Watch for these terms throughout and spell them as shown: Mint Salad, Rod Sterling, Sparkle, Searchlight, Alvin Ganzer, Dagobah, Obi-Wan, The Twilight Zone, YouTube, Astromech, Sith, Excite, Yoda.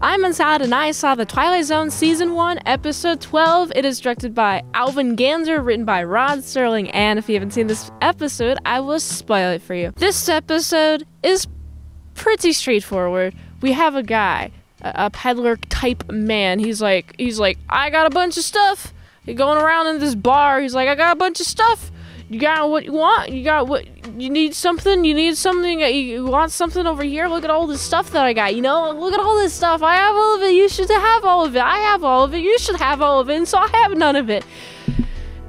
I'm Mint Salad, and I saw The Twilight Zone Season 1, Episode 12. It is directed by Alvin Ganzer, written by Rod Sterling, and if you haven't seen this episode, I will spoil it for you. This episode is pretty straightforward. We have a guy, a peddler type man. He's like, I got a bunch of stuff. He's going around in this bar. He's like, I got a bunch of stuff. You got what you want? You got what you need? Something? You need something? You want something over here? Look at all this stuff that I got, you know? Look at all this stuff. I have all of it. You should have all of it. I have all of it. You should have all of it. And so I have none of it.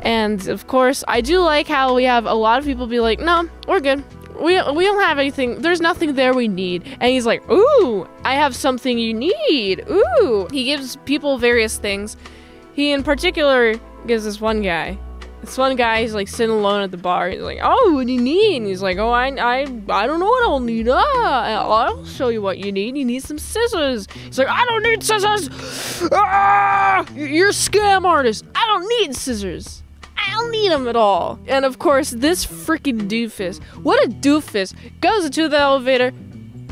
And, of course, I do like how we have a lot of people be like, no, we're good. We don't have anything. There's nothing there we need. And he's like, ooh, I have something you need. Ooh. He gives people various things. He, in particular, gives this one guy. This one guy, he's like sitting alone at the bar. He's like, oh, what do you need? And he's like, oh, I don't know what I'll need. I'll show you what you need. You need some scissors. He's like, I don't need scissors. Ah, you're a scam artist. I don't need scissors. I don't need them at all. And of course, this freaking doofus. What a doofus. Goes into the elevator.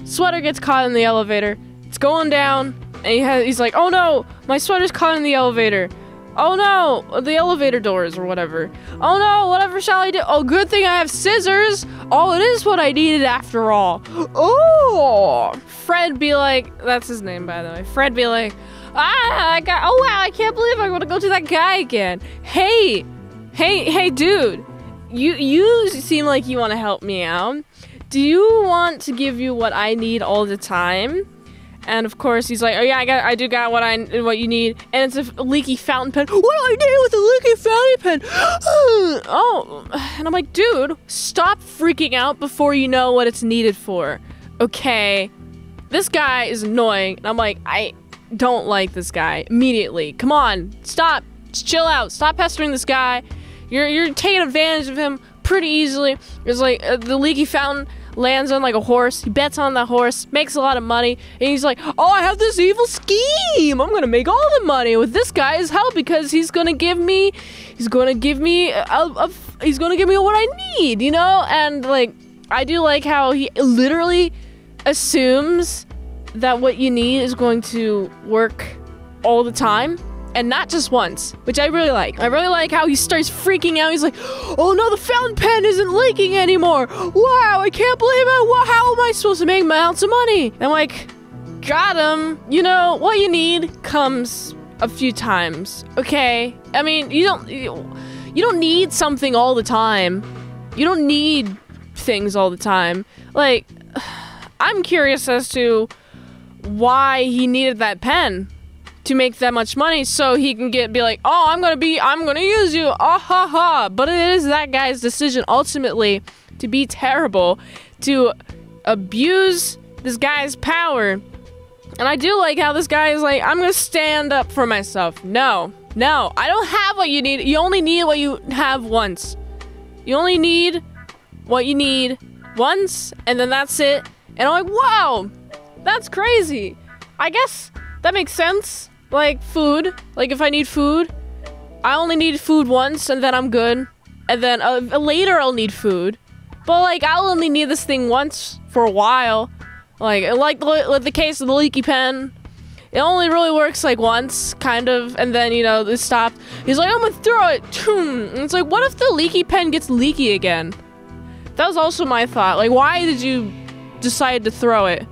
Sweater gets caught in the elevator. It's going down. And he's like, oh no, my sweater's caught in the elevator. Oh no, the elevator doors or whatever. Oh no, whatever shall I do? Oh, good thing I have scissors. Oh, it is what I needed after all. Oh, Fred be like, that's his name by the way. Fred be like, oh wow, I can't believe I want to go to that guy again. Hey dude, you seem like you want to help me out. Do you want to give you what I need all the time? And of course he's like, oh yeah, I do got what you need, and it's a leaky fountain pen. What do I do with a leaky fountain pen? Oh, and I'm like, dude, stop freaking out before you know what it's needed for. Okay, this guy is annoying, and I'm like, I don't like this guy immediately. Come on, stop, just chill out, stop pestering this guy. You're taking advantage of him pretty easily. It's like the leaky fountain. Lands on like a horse. He bets on the horse, makes a lot of money, and he's like, oh, I have this evil scheme. I'm gonna make all the money with this guy's help because he's gonna give me what I need, you know? And like, I do like how he literally assumes that what you need is going to work all the time. And not just once, which I really like. I really like how he starts freaking out. He's like, oh no, the fountain pen isn't leaking anymore. Wow, I can't believe it. How am I supposed to make my ounce of money? And I'm like, got him. You know, what you need comes a few times, okay? I mean, you don't need something all the time. You don't need things all the time. Like, I'm curious as to why he needed that pen. To make that much money so he can be like, oh, I'm gonna use you, ah ha ha. But it is that guy's decision ultimately to be terrible, to abuse this guy's power. And I do like how this guy is like, I'm gonna stand up for myself. No, I don't have what you need. You only need what you have once. You only need what you need once, and then that's it. And I'm like, wow, that's crazy. I guess that makes sense. Like food, like if I need food, I only need food once and then I'm good. And then later I'll need food. But like I'll only need this thing once for a while. Like the case of the leaky pen. It only really works like once, kind of, and then, you know, it stopped. He's like, I'm gonna throw it. And it's like, what if the leaky pen gets leaky again? That was also my thought. Like, why did you decide to throw it?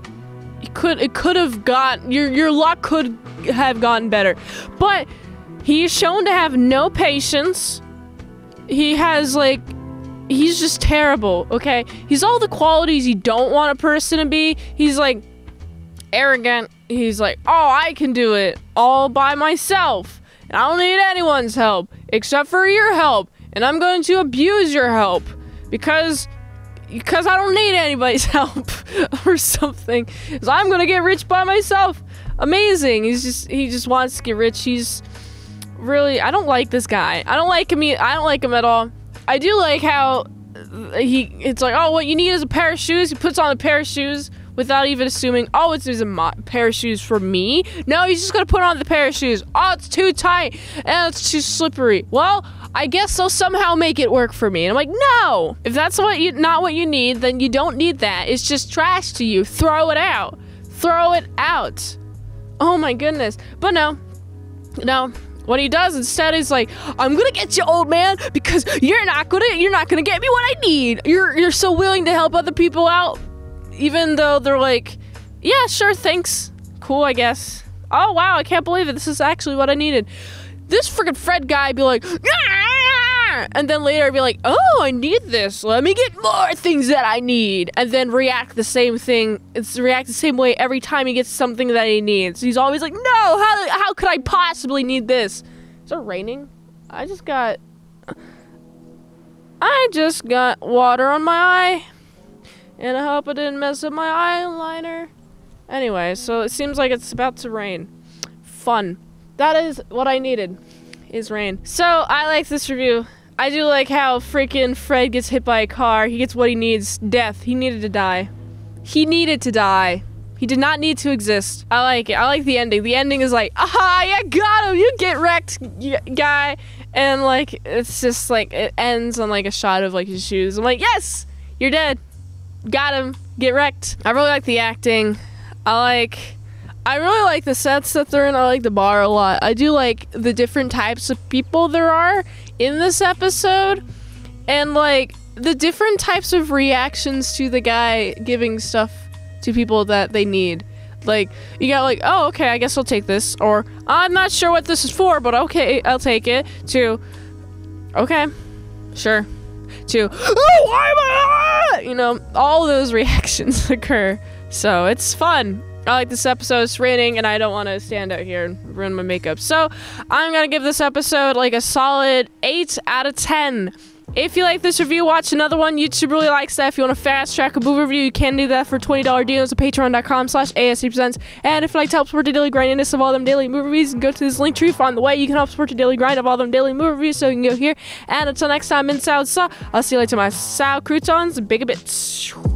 It could have got your luck could have gotten better, but he's shown to have no patience. He's just terrible. Okay, he's all the qualities you don't want a person to be. He's like arrogant. He's like, oh, I can do it all by myself. I don't need anyone's help except for your help, and I'm going to abuse your help because I don't need anybody's help or something. So I'm gonna get rich by myself. Amazing. He just wants to get rich. He's really, I don't like this guy. I don't like him at all. I do like how it's like, oh, what you need is a pair of shoes. He puts on a pair of shoes without even assuming, oh, it's a pair of shoes for me. No, he's just gonna put on the pair of shoes. Oh, it's too tight and it's too slippery. Well, I guess they'll somehow make it work for me. And I'm like, no! If that's not what you need, then you don't need that. It's just trash to you. Throw it out. Oh my goodness. But no. What he does instead is like, I'm gonna get you, old man, because you're not gonna get me what I need. You're so willing to help other people out, even though they're like, yeah, sure, thanks, cool, I guess. Oh wow, I can't believe it. This is actually what I needed. This freaking Fred guy be like, Aah! And then later be like, oh, I need this. Let me get more things that I need, and then react the same thing. It's react the same way every time he gets something that he needs. He's always like, no, how could I possibly need this? Is it raining? I just got water on my eye, and I hope I didn't mess up my eyeliner. Anyway, so it seems like it's about to rain. Fun. That is what I needed, is rain. So I like this review. I do like how freaking Fred gets hit by a car. He gets what he needs. Death. He needed to die. He needed to die. He did not need to exist. I like it. I like the ending. The ending is like, aha, you got him. You get wrecked, guy. And like, it's just like, it ends on like a shot of like his shoes. I'm like, yes, you're dead. Got him. Get wrecked. I really like the acting. I really like the sets that they're in. I like the bar a lot. I do like the different types of people there are in this episode, and like the different types of reactions to the guy giving stuff to people that they need. Like, you got like, oh, okay, I guess I'll take this, or I'm not sure what this is for, but okay, I'll take it, to okay, sure, to oh, why am I, you know, all those reactions occur. So it's fun. I like this episode. It's raining, and I don't want to stand out here and ruin my makeup. So I'm going to give this episode like a solid 8 out of 10. If you like this review, watch another one. YouTube really likes that. If you want to fast track a movie review, you can do that for $20 deals at patreon.com/ASE Presents. And if you'd like to help support the daily grindiness of all them daily movie reviews, you can go to this link tree on the way. You can help support the daily grind of all them daily movie reviews, so you can go here. And until next time, Mint Salad, I'll see you later, my Sal Croutons. Big a bit.